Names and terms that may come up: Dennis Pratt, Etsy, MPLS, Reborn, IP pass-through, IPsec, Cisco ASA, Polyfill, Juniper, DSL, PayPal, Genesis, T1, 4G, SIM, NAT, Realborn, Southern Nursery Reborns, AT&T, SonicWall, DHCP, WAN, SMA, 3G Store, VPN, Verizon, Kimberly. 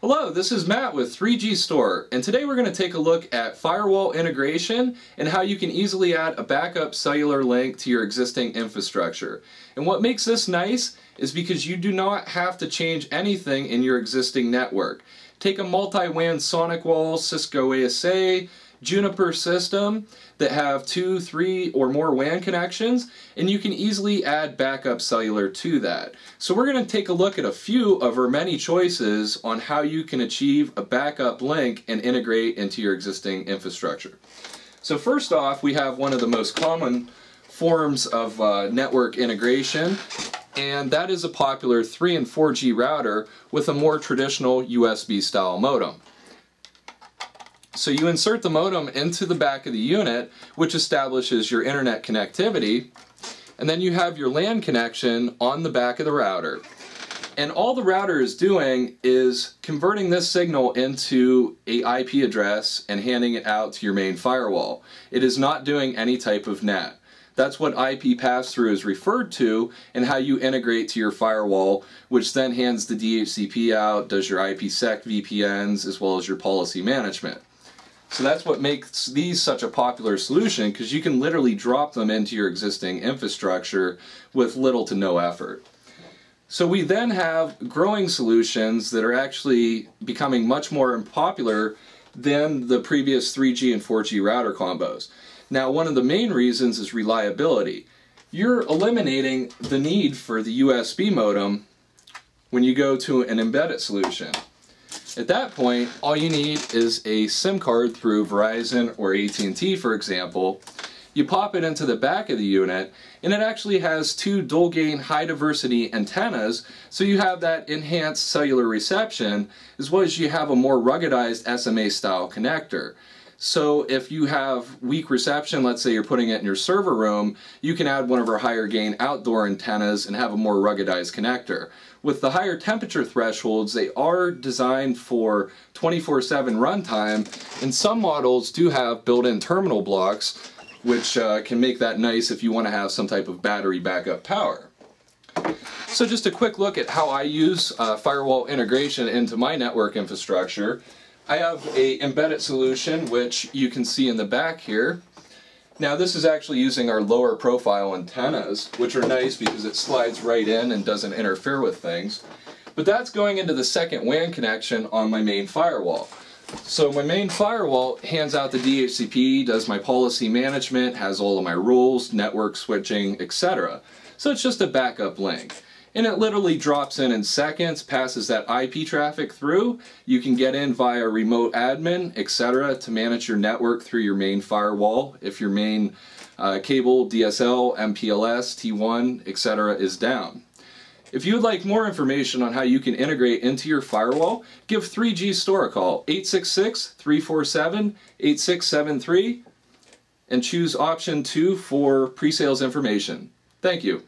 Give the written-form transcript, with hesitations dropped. Hello, this is Matt with 3G Store, and today we're going to take a look at firewall integration and how you can easily add a backup cellular link to your existing infrastructure. And what makes this nice is because you do not have to change anything in your existing network. Take a multi-WAN SonicWall, Cisco ASA, Juniper system that have 2, 3 or more WAN connections, and you can easily add backup cellular to that. So we're going to take a look at a few of our many choices on how you can achieve a backup link and integrate into your existing infrastructure. So first off, we have one of the most common forms of network integration, and that is a popular 3 and 4G router with a more traditional USB style modem. So you insert the modem into the back of the unit, which establishes your internet connectivity, and then you have your LAN connection on the back of the router. And all the router is doing is converting this signal into an IP address and handing it out to your main firewall. It is not doing any type of NAT. That's what IP pass-through is referred to, and how you integrate to your firewall, which then hands the DHCP out, does your IPsec VPNs, as well as your policy management. So that's what makes these such a popular solution, because you can literally drop them into your existing infrastructure with little to no effort. So we then have growing solutions that are actually becoming much more popular than the previous 3G and 4G router combos. Now, one of the main reasons is reliability. You're eliminating the need for the USB modem when you go to an embedded solution. At that point, all you need is a SIM card through Verizon or AT&T, for example. You pop it into the back of the unit, and it actually has 2 dual-gain high-diversity antennas, so you have that enhanced cellular reception, as well as you have a more ruggedized SMA-style connector. So if you have weak reception, let's say you're putting it in your server room, you can add one of our higher gain outdoor antennas and have a more ruggedized connector. With the higher temperature thresholds, they are designed for 24/7 runtime, and some models do have built-in terminal blocks, which can make that nice if you want to have some type of battery backup power. So just a quick look at how I use firewall integration into my network infrastructure. I have an embedded solution, which you can see in the back here. Now, this is actually using our lower profile antennas, which are nice because it slides right in and doesn't interfere with things. But that's going into the second WAN connection on my main firewall. So my main firewall hands out the DHCP, does my policy management, has all of my rules, network switching, etc. So it's just a backup link. And it literally drops in seconds, passes that IP traffic through. You can get in via remote admin, etc., to manage your network through your main firewall if your main cable, DSL, MPLS, T1, etc. is down. If you would like more information on how you can integrate into your firewall, give 3G Store a call, 866-347-8673, and choose option 2 for pre-sales information. Thank you.